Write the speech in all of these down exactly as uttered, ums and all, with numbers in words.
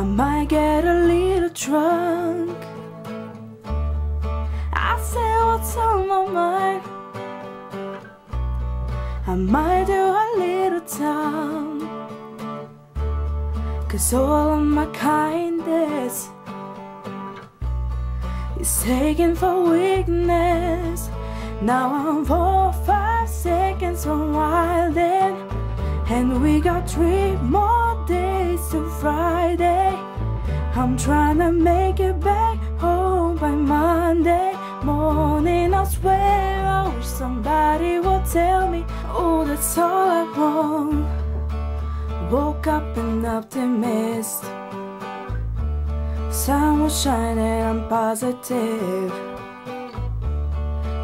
I might get a little drunk. I say what's on my mind. I might do a little time, 'cause all of my kindness is taken for weakness. Now I'm four, five seconds from wild then, and we got three more days to Friday. I'm trying to make it back home by Monday morning. I swear I wish somebody would tell me, oh, that's all I want. Woke up an optimist, sun was shining, I'm positive.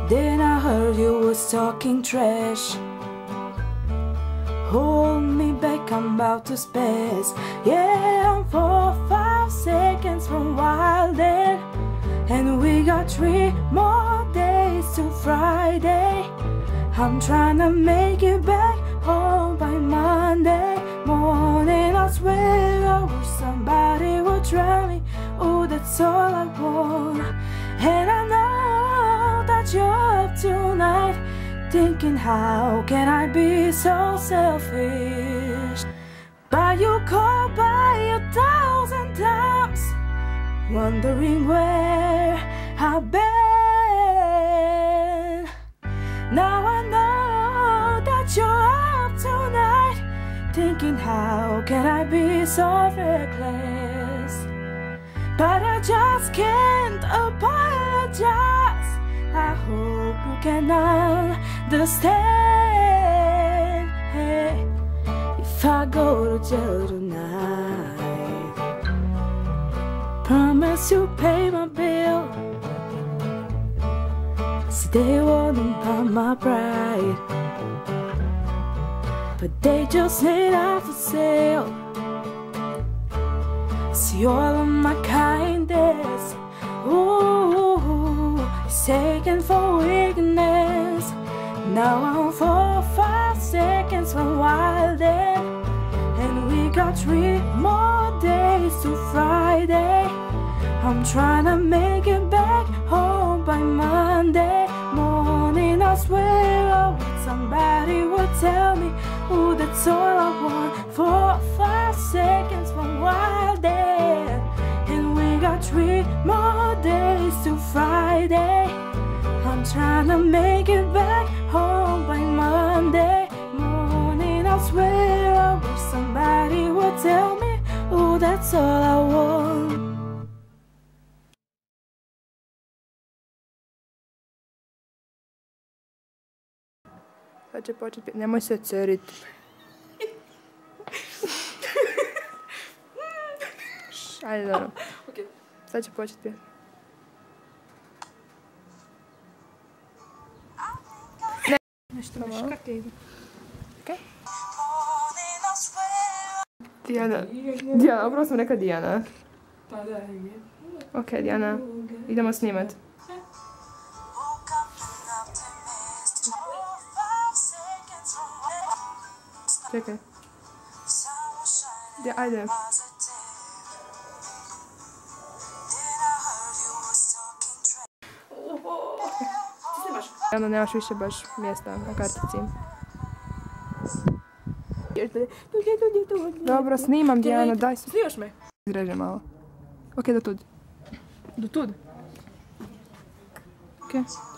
Then I heard you was talking trash. Hold me back, I'm about to space. Yeah, I'm four, five seconds from wild then, and we got three more days to Friday. I'm trying to make it back home by Monday morning. I swear I wish somebody would try me, oh, that's all I want. And I know that you're up tonight, thinking how can I be so selfish. But you call by a thousand times, wondering where I've been. Now I know that you're up tonight, thinking how can I be so reckless. But I just can't apologize. I hope you can understand. Hey, if I go to jail tonight, promise you pay my bill. So they wouldn't pump my pride, but they just laid out for sale. See all of my kindness, ooh, it's taken for weakness. Now I'm four, five seconds from wild then, and we got three more days to Friday. I'm trying to make it back home by Monday morning. I swear I wish somebody would tell me, ooh, that's all I want. Four, five seconds from wild then, and we got three more days to Friday. I'm trying to make it back home by Monday morning. I swear I wish somebody would tell me, oh, that's all I want. Face poate ne să țărit. Hai doar. Ok. Face poate pe. Nu știu, nu știu, că e. Ok? Diana. Diana, vreau să-mi recă Diana. Pa, da, e. Ok, Diana. Idemo snimat. Čekaj. Gdje, ajde. Ono nemaš više baš mjesta na kartici. Dobro, snimam Diana, daj se. Snimaš me? Zreže malo. Ok, do tud. Do tud? Ok.